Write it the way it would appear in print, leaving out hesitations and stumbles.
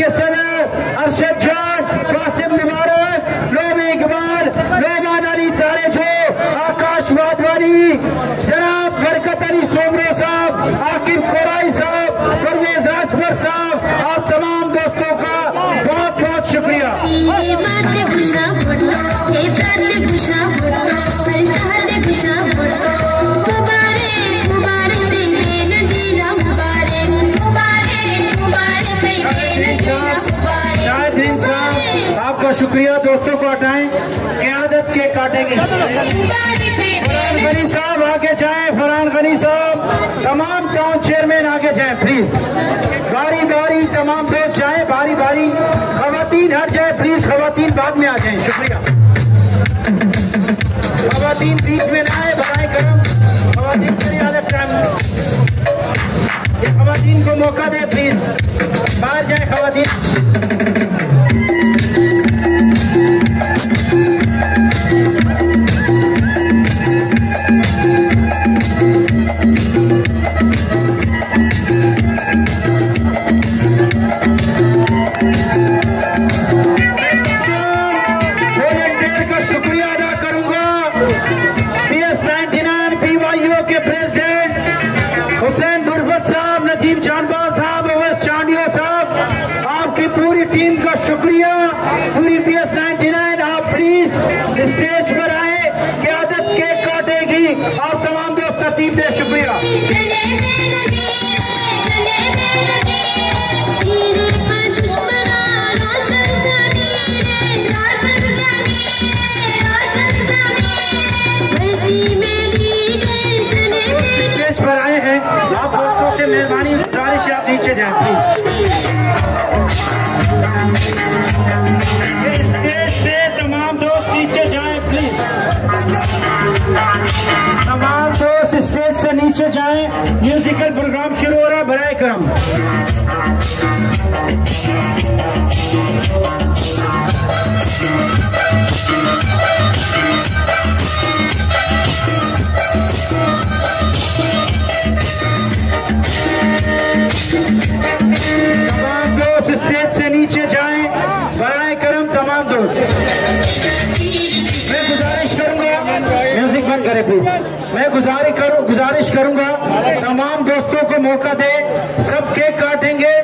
के समय अरशद जान कासिम निवारा लोबी इकबाल लोबान अली तारे जो आकाश वाधवानी जनाब बरकत अली सोमरो साहब आकिब कोराई साहब परवेज राजपूत साहब आप तमाम दोस्तों का बहुत बहुत शुक्रिया। शुक्रिया दोस्तों को हटाएं, क्यादत के काटेंगे। फरहान गनी साहब आगे जाएं, फरहान गनी साहब तमाम टाउन चेयरमैन आगे जाएं प्लीज, बारी बारी तमाम लोग जाएं, बारी बारी खवातीन हट जाए प्लीज, खवातीन बाद में आ जाएं। शुक्रिया। खवातीन बीच में ना आए बराए करम, खवातीन के लिए अलग टाइम, खवातीन को मौका दे प्लीज, बाहर जाए खवातीन। नीचे जाएं, म्यूजिकल प्रोग्राम शुरू हो रहा है बराए करम। तमाम दोस्त स्टेज से नीचे जाएं, बराए करम तमाम दोस्त। मैं गुजारिश करूंगा म्यूजिक बंद करें प्लीज, मैं गुजारिश करूंगा तमाम दोस्तों को मौका दे, सब केक काटेंगे।